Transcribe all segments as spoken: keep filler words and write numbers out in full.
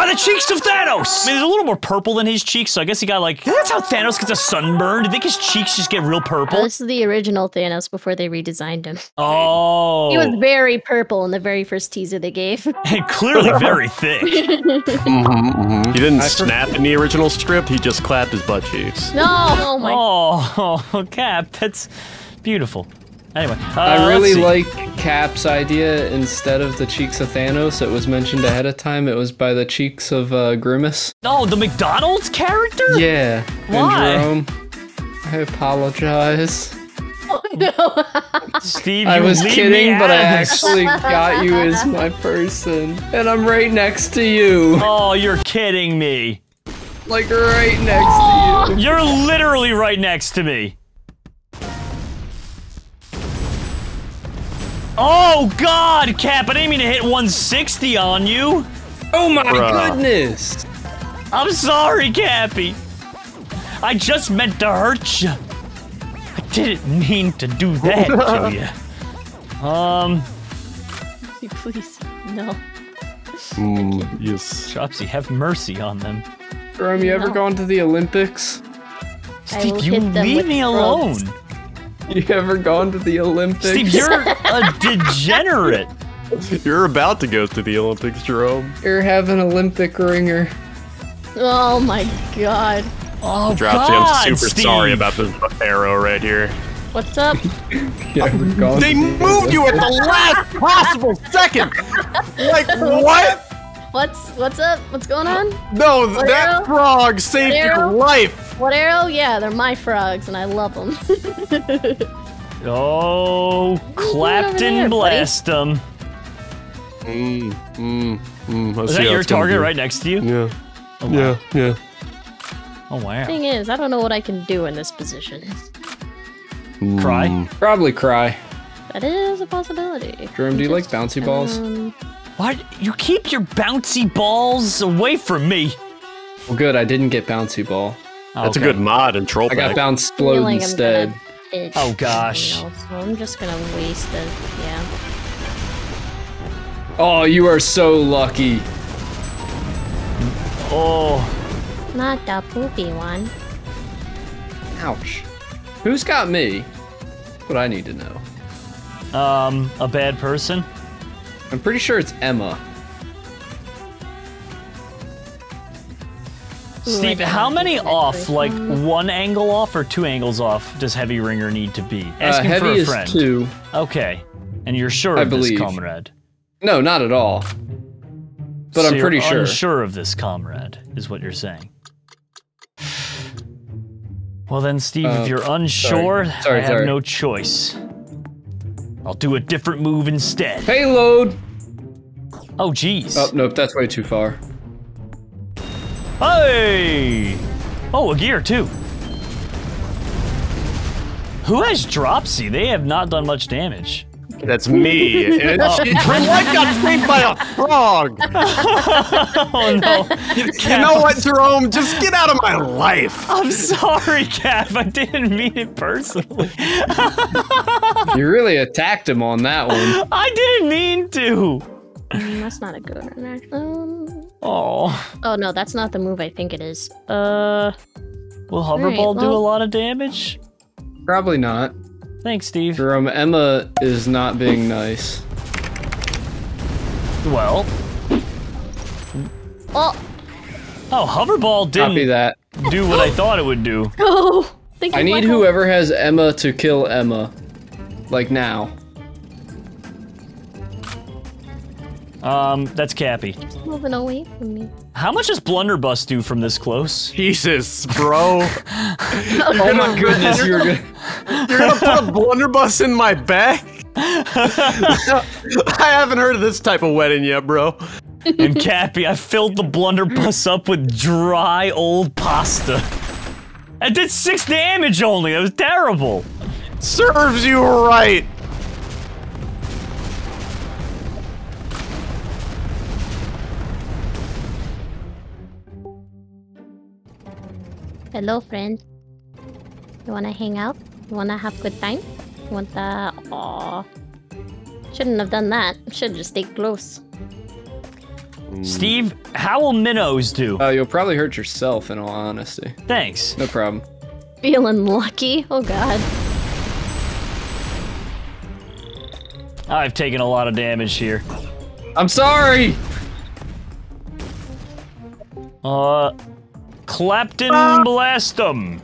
By the cheeks of Thanos! I mean, there's a little more purple than his cheeks, so I guess he got like... That's how Thanos gets a sunburn? Do you think his cheeks just get real purple? Oh, this is the original Thanos before they redesigned him. Oh. He was very purple in the very first teaser they gave. And clearly very thick. Mm-hmm, mm-hmm. He didn't I snap in the original strip, he just clapped his butt cheeks. No! Oh, my... Oh, oh, Cap, that's beautiful. Anyway, uh, I really like Cap's idea. Instead of the cheeks of Thanos, it was mentioned ahead of time. It was by the cheeks of uh, Grimace. Oh, the McDonald's character? Yeah. Why? And Jerome, I apologize. Oh no, Steve, you I was kidding, but ass. I actually got you as my person, and I'm right next to you. Oh, you're kidding me! Like right next oh. to you. You're literally right next to me. Oh God, Cap! I didn't mean to hit one sixty on you. Oh my Bruh. goodness! I'm sorry, Cappy. I just meant to hurt you. I didn't mean to do that to you. Um. Please, no. Mm, yes. Dropsy, have mercy on them. Jerome, you ever no. gone to the Olympics? Steve, you leave me alone. Drugs. You ever gone to the Olympics? Steve, you're a degenerate. You're about to go to the Olympics, Jerome. You're having Olympic ringer. Oh my God. Oh Dropsy, God, I'm super Steve. sorry about this arrow right here. What's up? yeah, um, they moved you at the last possible second. Like what? What's what's up? What's going on? No, what that arrow? frog saved your life. What arrow? Yeah, they're my frogs, and I love them. oh, CaptainBlastem. Mm, mm, mm. Is that your target right next to you? Yeah. Oh, wow. Yeah, yeah. Oh, wow. Thing is, I don't know what I can do in this position. Mm. Cry? Probably cry. That is a possibility. Jerome, do you like bouncy balls? Um, what? You keep your bouncy balls away from me. Well, good, I didn't get bouncy ball. Oh, That's okay. a good mod and troll. I got bounced float like instead. Oh gosh. Else, so I'm just gonna waste it. Yeah. Oh, you are so lucky. Oh. Not the poopy one. Ouch. Who's got me? That's what I need to know. Um, a bad person? I'm pretty sure it's Emma. Steve, how many off, like one angle off or two angles off, does Heavy Ringer need to be? Asking uh, heavy for a friend. Is two. Okay, and you're sure I of believe. this, comrade? No, not at all. But so I'm pretty sure. Unsure of this, comrade, is what you're saying. Well then, Steve, uh, if you're unsure, sorry. Sorry, I have sorry. no choice. I'll do a different move instead. Payload. Oh, jeez. Oh nope, that's way too far. Hey! Oh, a gear too. Who has Dropsy? They have not done much damage. That's me. Your life got saved by a frog. oh no! You Cap, know what, Jerome? Just get out of my life. I'm sorry, Cap. I didn't mean it personally. you really attacked him on that one. I didn't mean to. I mean, that's not a good one. Um, oh. Oh no, that's not the move I think it is. Uh. Will Hoverball right, well, do a lot of damage? Probably not. Thanks, Steve. Jerome, Emma is not being nice. Well. Oh. Oh, Hoverball didn't Copy that. do what I thought it would do. Oh. Thank you, I need Michael. whoever has Emma to kill Emma. Like now. Um, that's Cappy. Just moving away from me. How much does Blunderbuss do from this close? Jesus, bro. oh my goodness, you're gonna, you're gonna put a Blunderbuss in my back? I haven't heard of this type of wedding yet, bro. And Cappy, I filled the Blunderbuss up with dry old pasta. I did six damage only, that was terrible. Serves you right. Hello, friend. You wanna hang out? You wanna have good time? You want the... Aww. Shouldn't have done that. Should've just stayed close. Mm. Steve, how will minnows do? Uh, you'll probably hurt yourself, in all honesty. Thanks. No problem. Feeling lucky? Oh, God. I've taken a lot of damage here. I'm sorry! Uh... CaptainBlastem!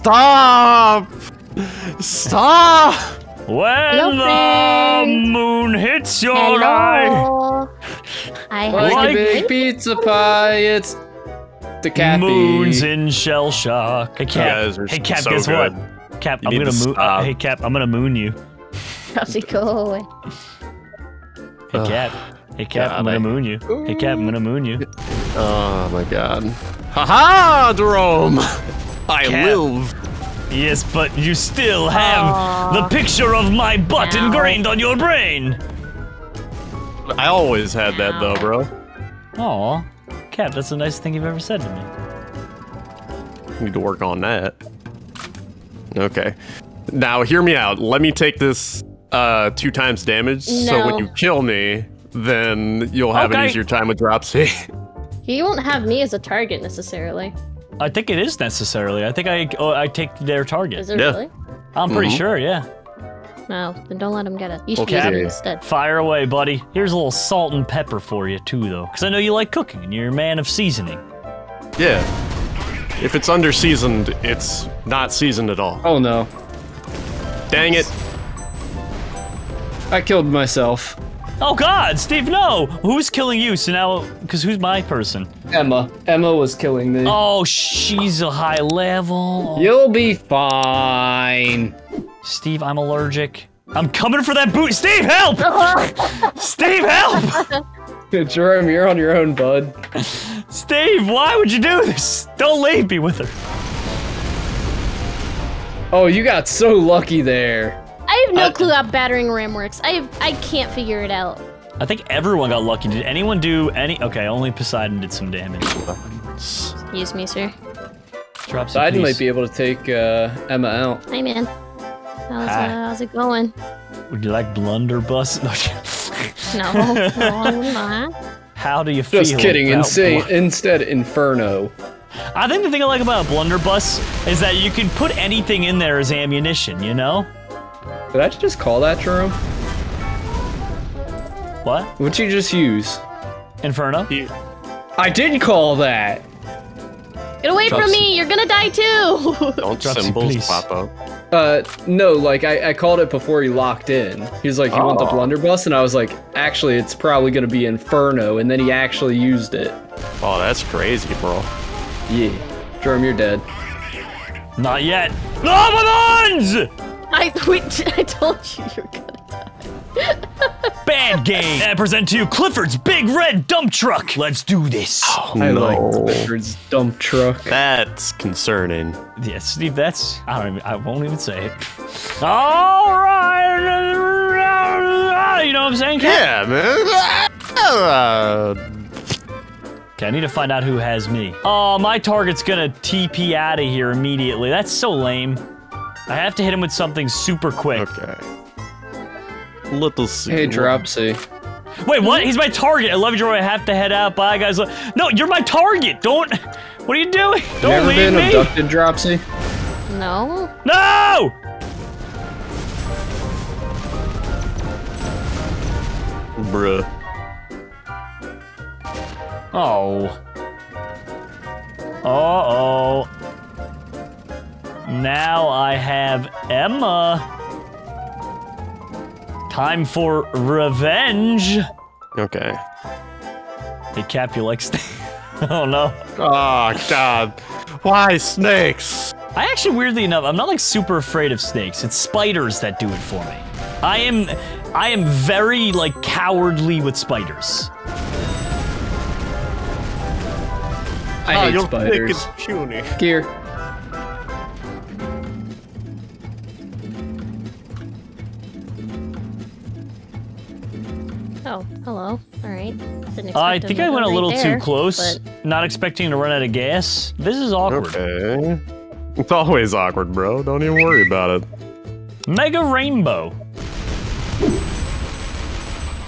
Stop! Stop! When Hello, the friend. moon hits your Hello. eye, I like a big pizza pie, it's the cat. Moon's in shell shock. Hey Cap, yeah, hey Cap, so guess good. what? Cap, you I'm gonna moon. Uh, hey Cap, I'm gonna moon you. Probably go away. Hey Cap, hey Cap, God, I'm gonna I... moon you. Hey Cap, I'm gonna moon you. Oh my God! Haha, -ha, Jerome, I Cap. live. Yes, but you still have Aww. the picture of my butt Ow. ingrained on your brain! I always had Ow. that though, bro. Aw, Cap, that's the nicest thing you've ever said to me. Need to work on that. Okay. Now, hear me out. Let me take this uh, two times damage, no. so when you kill me, then you'll have okay. an easier time with Dropsy. You won't have me as a target, necessarily. I think it is necessarily. I think I oh, I take their target. Is it yeah. really? I'm pretty mm-hmm. sure, yeah. No, then don't let him get it. You should okay. use it instead. Fire away, buddy. Here's a little salt and pepper for you, too, though. Because I know you like cooking, and you're a man of seasoning. Yeah. If it's under-seasoned, it's not seasoned at all. Oh, no. Dang it. I killed myself. Oh God, Steve, no! Who's killing you? So now, because who's my person? Emma. Emma was killing me. Oh, she's a high level. You'll be fine. Steve, I'm allergic. I'm coming for that boot. Steve, help! Steve, help! Jerome, you're on your own, bud. Steve, why would you do this? Don't leave me with her. Oh, you got so lucky there. I have no uh, clue how battering ram works. I have, I can't figure it out. I think everyone got lucky. Did anyone do any? Okay, only Poseidon did some damage. Excuse me, sir. Dropsy, Poseidon please. might be able to take uh, Emma out. Hey, man. How's, Hi. Uh, how's it going? Would you like blunderbuss? No, no, not. How do you feel? Just kidding. Insa instead, Inferno. I think the thing I like about blunderbuss is that you can put anything in there as ammunition. You know. Did I just call that, Jerome? What? What'd you just use? Inferno? You... I did call that! Get away Dropsy. from me! You're gonna die too! Don't symbols pop up. Uh, no, like, I, I called it before he locked in. He was like, you oh. want the blunderbuss? And I was like, actually, it's probably gonna be Inferno, and then he actually used it. Oh, that's crazy, bro. Yeah. Jerome, you're dead. Not yet. No, my buns! I, we, I told you you were gonna die. Bad game! I present to you Clifford's Big Red Dump Truck! Let's do this! Oh, I no. like Clifford's Dump Truck. That's concerning. Yeah, Steve, that's... I don't even... I won't even say it. Alright! You know what I'm saying, Kat? Yeah, man. Uh... Okay, I need to find out who has me. Oh, my target's gonna T P out of here immediately. That's so lame. I have to hit him with something super quick. Okay. Little super. Hey, Dropsy. Wait, what? He's my target. I love you, I have to head out. Bye, guys. No, you're my target. Don't. What are you doing? Don't leave me. You ever been abducted, Dropsy? No. No! Bruh. Oh. Uh-oh. Now I have Emma. Time for revenge. Okay. Hey, Cap, you like snakes? Oh, no. Oh, God. Why snakes? I actually, weirdly enough, I'm not, like, super afraid of snakes. It's spiders that do it for me. I am, I am very, like, cowardly with spiders. I oh, hate your spiders. It's puny. Gear. Oh, hello. All right. Uh, I think I went a little right there, too close, but... not expecting to run out of gas. This is awkward. Okay. It's always awkward, bro. Don't even worry about it. Mega Rainbow.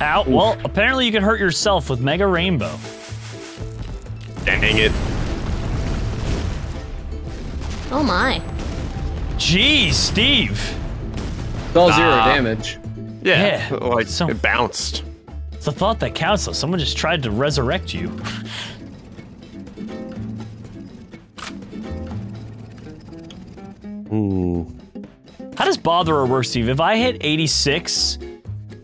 Ow, Oof. Well, apparently you can hurt yourself with Mega Rainbow. Dang it. Oh my. Jeez, Steve. It's all zero uh, damage. Yeah, yeah. Like, so, it bounced. It's the thought that counts, though. Someone just tried to resurrect you. Ooh. How does Botherer work, Steve? If I hit eighty-six,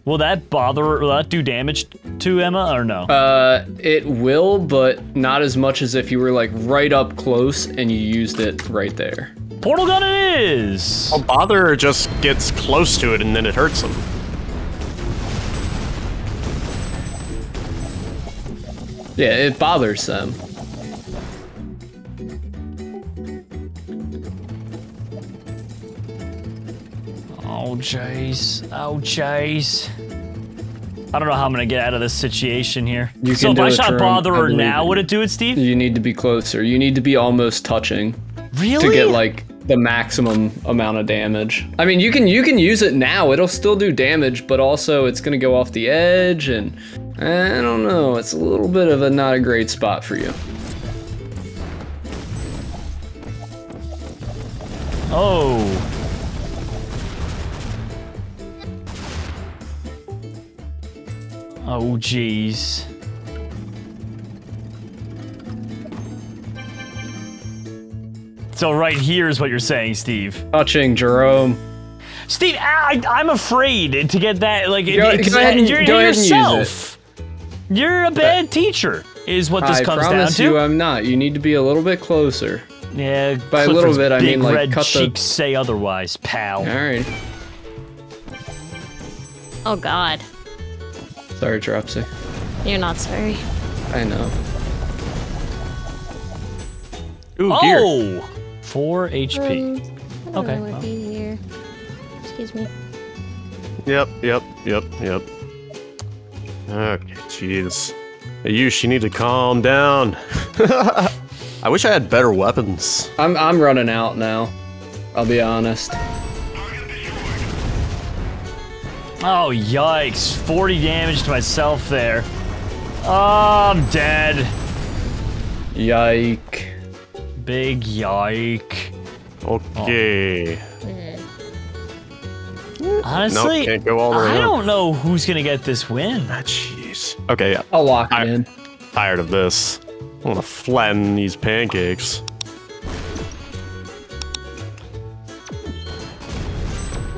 will that bother? Will that do damage to Emma or no? Uh, it will, but not as much as if you were like right up close and you used it right there. Portal gun it is. Well, Botherer just gets close to it and then it hurts him. Yeah, it bothers them. Oh, jeez. Oh, jeez. I don't know how I'm going to get out of this situation here. You so if I shot Botherer now, would it do it, Steve? You need to be closer. You need to be almost touching. Really? To get, like, the maximum amount of damage. I mean, you can you can use it now. It'll still do damage, but also it's going to go off the edge, and I don't know. It's a little bit of a not a great spot for you. Oh. Oh, jeez. So right here is what you're saying, Steve. Touching, Jerome. Steve, I, I'm afraid to get that, like, you're, it, go ahead and, you're go ahead yourself. And use it. You're a bad teacher, is what this I comes down to. I promise you I'm not. You need to be a little bit closer. Yeah, by a little bit, I mean, like, red cut cheeks the... say otherwise, pal. All right. Oh, God. Sorry, Dropsy. You're not sorry. I know. Ooh, oh! Dear. four H P. Um, okay. Well. Here. Excuse me. Yep, yep, yep, yep. Okay, jeez. Hey, you, you need to calm down. I wish I had better weapons. I'm, I'm running out now. I'll be honest. Oh, yikes. forty damage to myself there. Oh, I'm dead. Yike. Big yike. Okay. Oh. Honestly, nope, can't go all the way I up. Don't know who's going to get this win. Ah, jeez. Okay, yeah. I'll lock it in. Tired of this. I'm going to flatten these pancakes.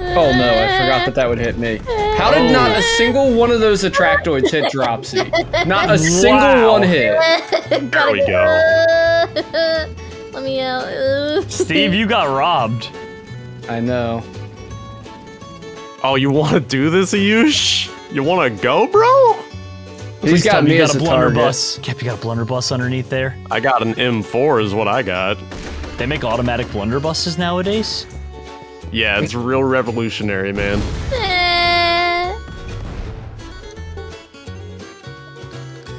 Oh no, I forgot that that would hit me. How did oh. not a single one of those attractoids hit Dropsy? Not a single wow. one hit. There we go. Let me out. Steve, you got robbed. I know. Oh, you want to do this, Ayush? You want to go, bro? He's got me as a blunderbuss. Yep, you got a blunderbuss underneath there. I got an M four is what I got. They make automatic blunderbusses nowadays? Yeah, it's real revolutionary, man.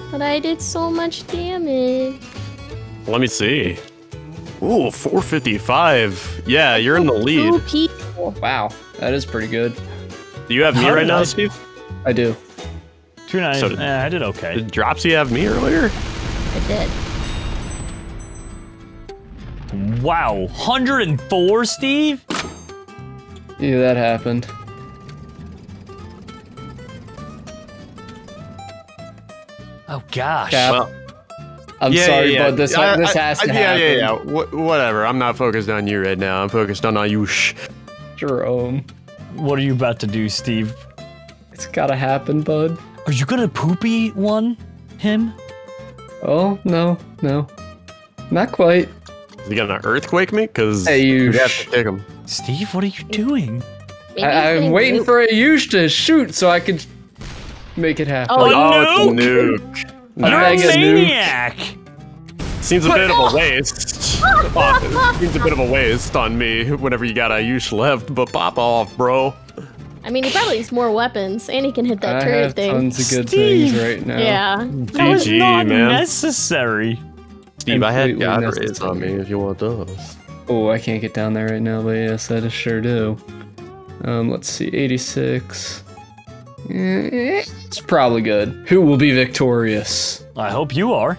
But I did so much damage. Let me see. Ooh, four fifty-five. Yeah, you're in the lead. People. Wow, that is pretty good. Do you have me right now, Steve? I do. two nine. So eh, I did okay. Did Dropsy have me earlier? I did. Wow, one hundred and four, Steve? Yeah, that happened. Oh gosh. Cap, well, I'm yeah, sorry, yeah, but this yeah, I, this has I, to yeah, happen. Yeah, yeah, yeah. Wh whatever. I'm not focused on you right now. I'm focused on Ayush. Jerome, what are you about to do, Steve? It's gotta happen, bud. Are you gonna poopy one him? Oh no, no, not quite. Is he gonna earthquake me? Cause hey, you have to kick him. Steve, what are you doing? I, I'm waiting for Ayush to shoot so I can make it happen. Oh, oh nuke! It's a nuke. Nice. You're a maniac. Seems a bit of a waste. oh, seems a bit of a waste on me whenever you got Ayush left, but pop off, bro. I mean, he probably has more weapons, and he can hit that I turret have thing. Tons of good Steve. Things right now. Yeah, G G, that was not man. Necessary. Steve, I had God rays on me if you want those. Oh, I can't get down there right now, but yes, I sure do. Um, let's see, eighty-six. It's probably good. Who will be victorious? I hope you are.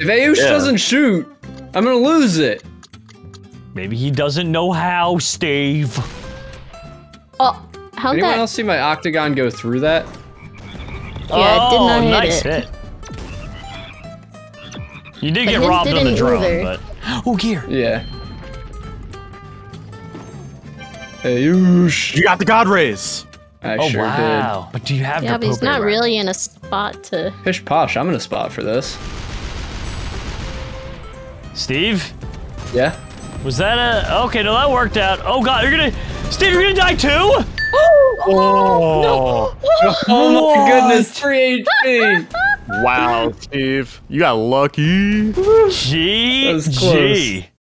If Ayush yeah. doesn't shoot, I'm gonna lose it. Maybe he doesn't know how, Steve. Oh, how'd Anyone that? else see my octagon go through that? Yeah, oh, it did not hit nice it. hit. You did but get robbed on the drone, either. but... Oh, gear. Yeah. Ayush. You got the God Rays. I oh, sure wow. did. But do you have yeah, the but he's not right? really in a spot to... Pish posh, I'm in a spot for this. Steve? Yeah? Was that a... Okay, no, that worked out. Oh, God, you're gonna... Steve, you're gonna die too? Oh! Oh, no. oh my goodness, three H P! Wow, Steve. You got lucky. G G.